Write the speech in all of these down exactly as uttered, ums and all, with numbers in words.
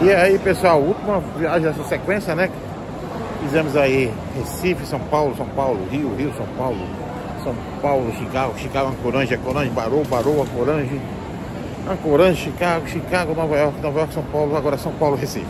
E aí, pessoal, última viagem dessa sequência, né? Fizemos aí Recife, São Paulo, São Paulo, Rio, Rio, São Paulo, São Paulo, Chicago, Chicago, Ancorage, Ancorage, Barô, Barô, Ancorage, Ancorage, Chicago, Chicago, Nova York, Nova York, São Paulo, agora São Paulo, Recife.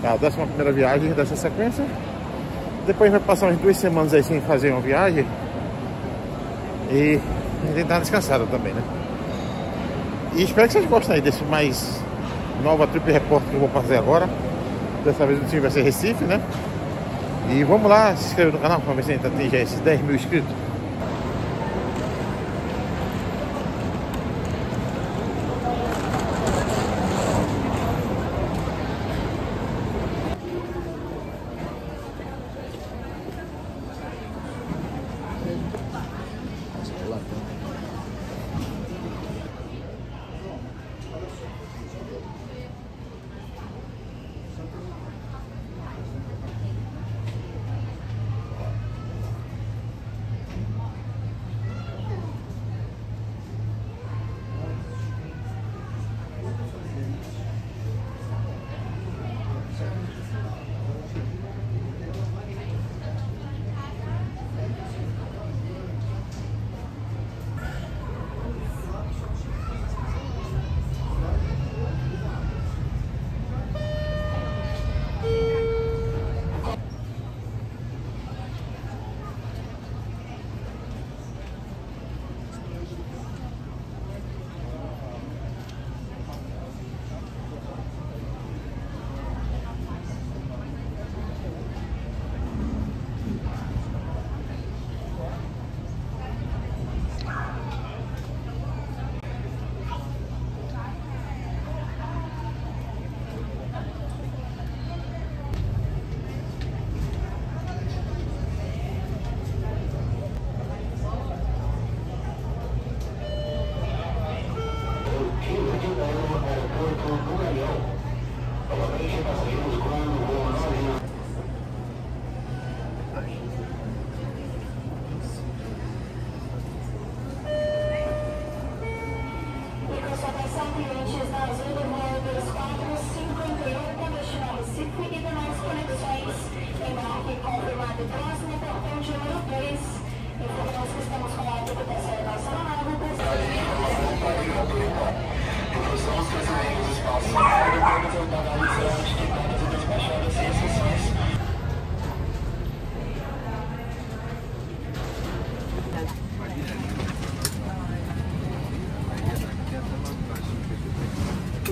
Tá, a décima primeira viagem dessa sequência. Depois vai passar umas duas semanas aí sem fazer uma viagem. E tentar descansada também, né? E espero que vocês gostem aí desse mais nova trip report que eu vou fazer agora. Dessa vez o time vai ser Recife, né? E vamos lá, se inscrever no canal para ver se a gente atinge esses dez mil inscritos.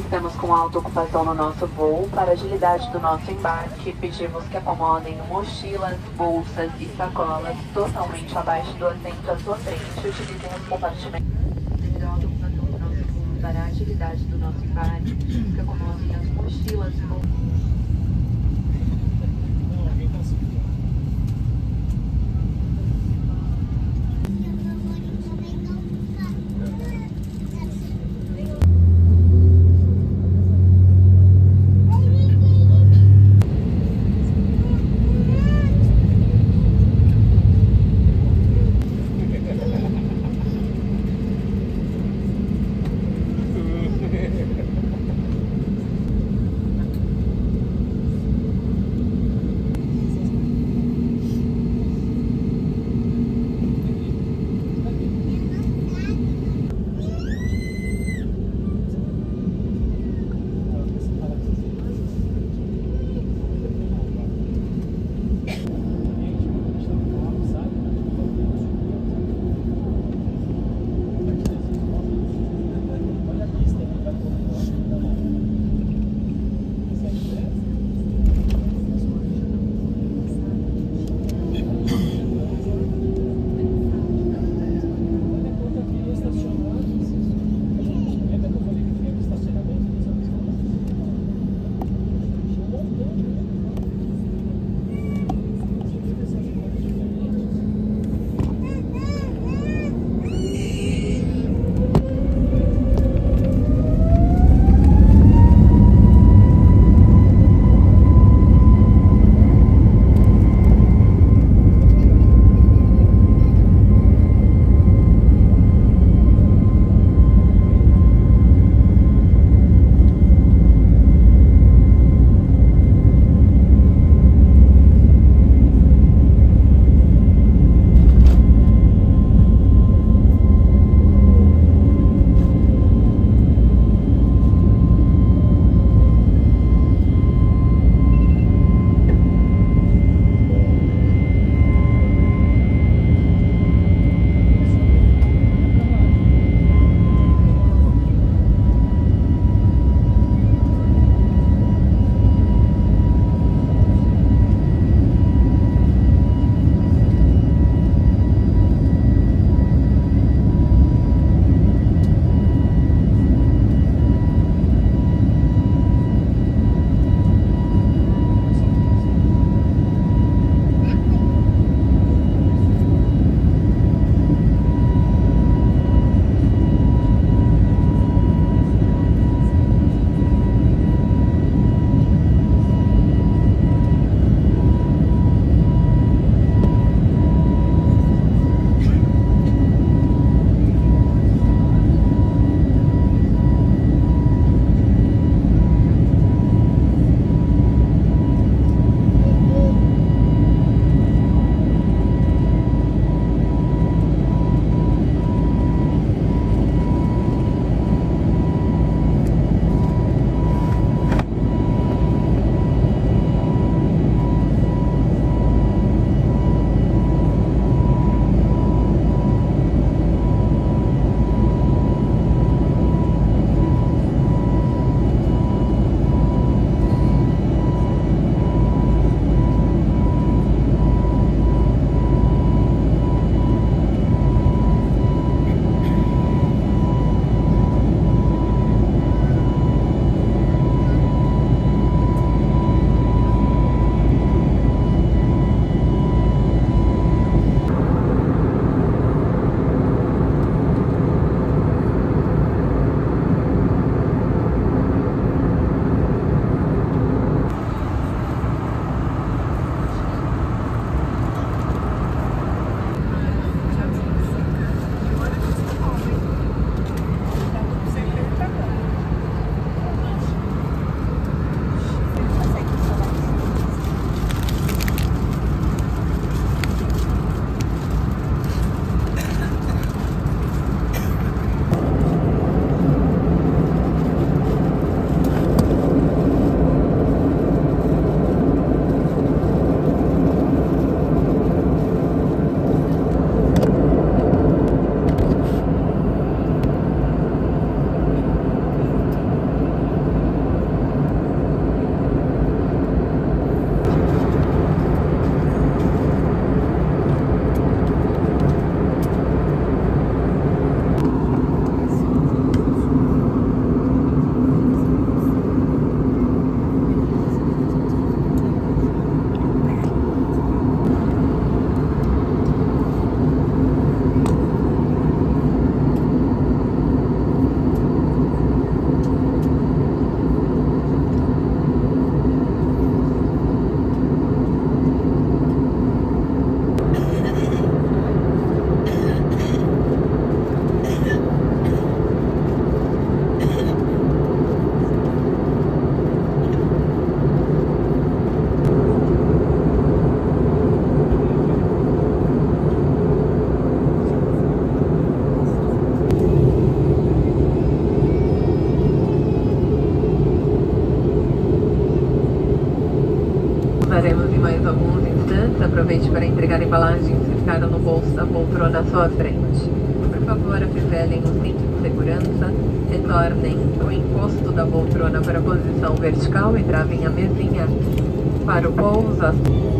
Estamos com alta ocupação no nosso voo. Para agilidade do nosso embarque, pedimos que acomodem mochilas, bolsas e sacolas totalmente abaixo do assento à sua frente. Utilizem os compartimentos. Devido à alta ocupação do nosso voo, para agilidade do nosso embarque, pedimos que acomodem as mochilas, bolsas. entrou na sua frente. Por favor, afivelem o cinto de segurança, retornem o encosto da poltrona para a posição vertical e travem a mesinha. Para o pouso,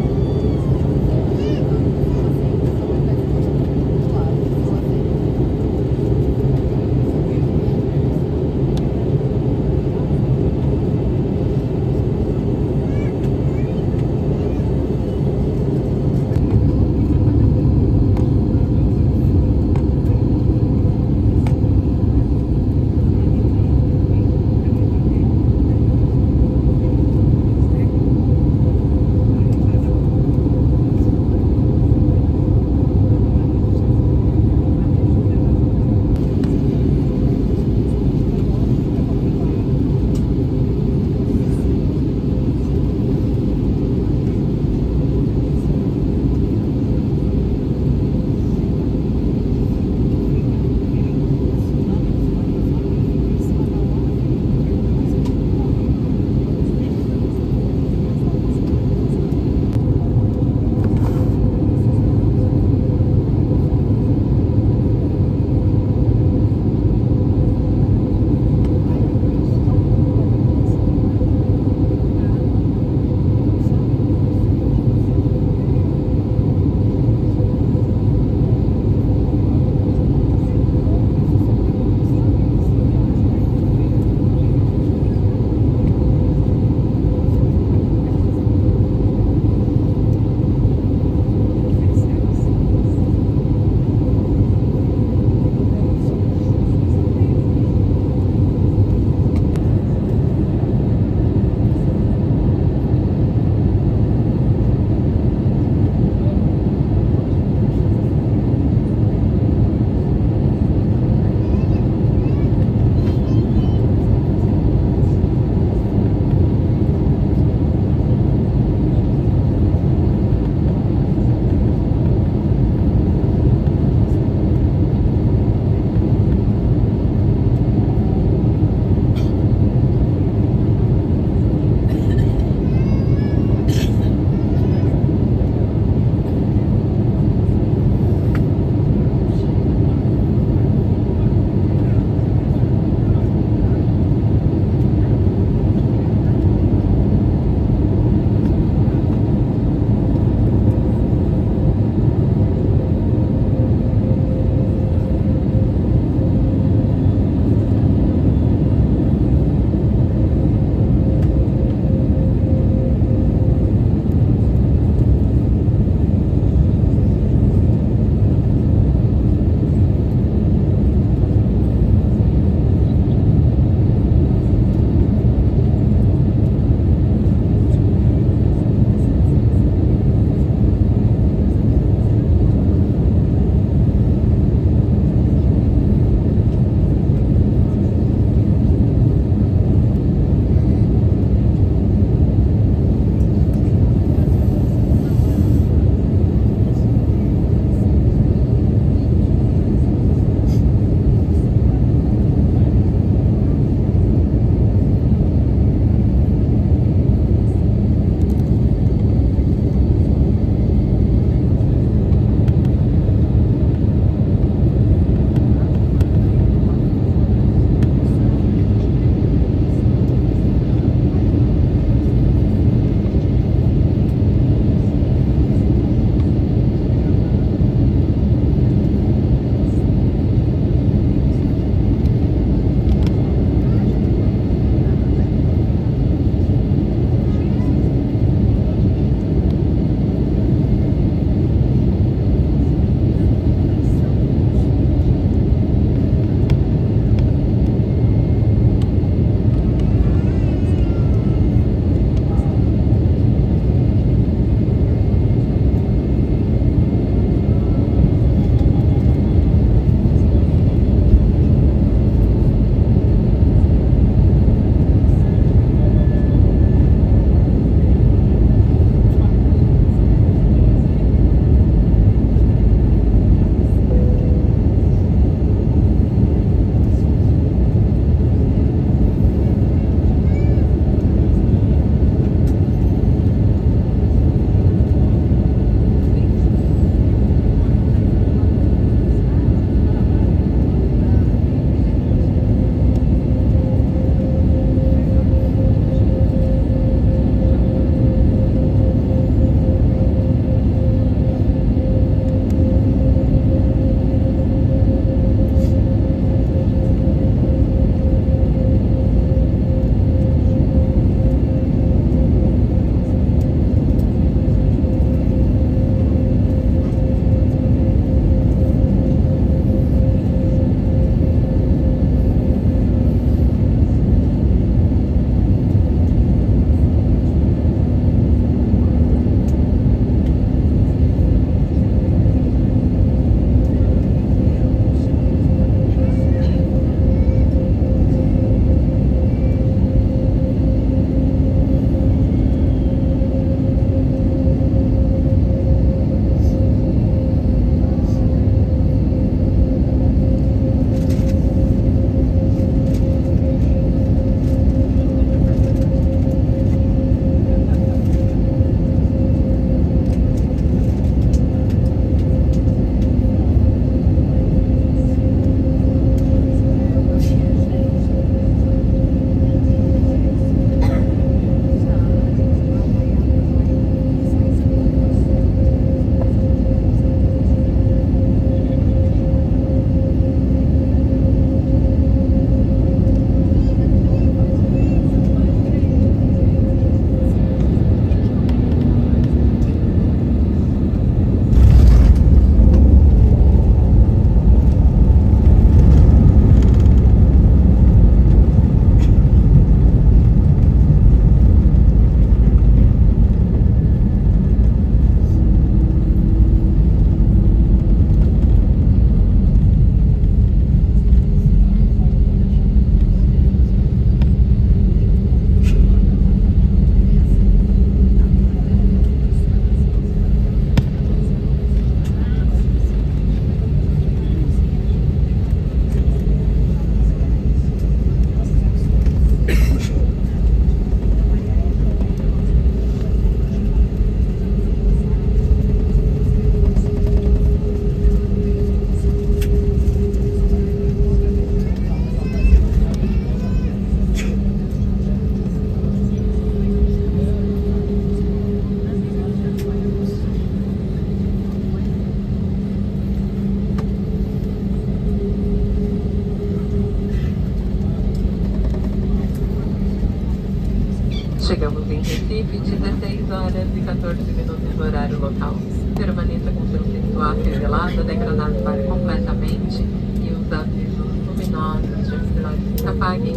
Chegamos em Recife, dezesseis horas e quatorze minutos no horário local. Permaneça com seu cinto afivelado, a degradado pare completamente e os avisos luminosos de velocidade se apaguem.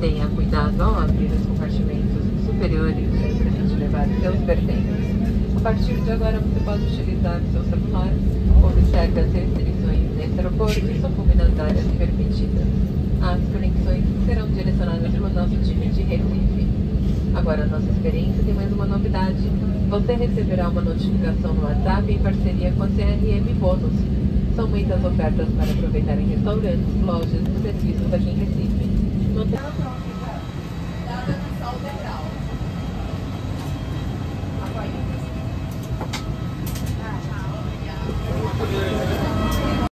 Tenha cuidado ao abrir os compartimentos superiores antes de levar seus pertences. A partir de agora você pode utilizar o seu celular. Observe as restrições nesse aeroporto e são comunitárias permitidas. As conexões serão direcionadas pelo nosso time de Recife. Agora, a nossa experiência tem mais uma novidade. Você receberá uma notificação no WhatsApp em parceria com a C R M Bônus. São muitas ofertas para aproveitar em restaurantes, lojas e serviços aqui em Recife. Mantenha...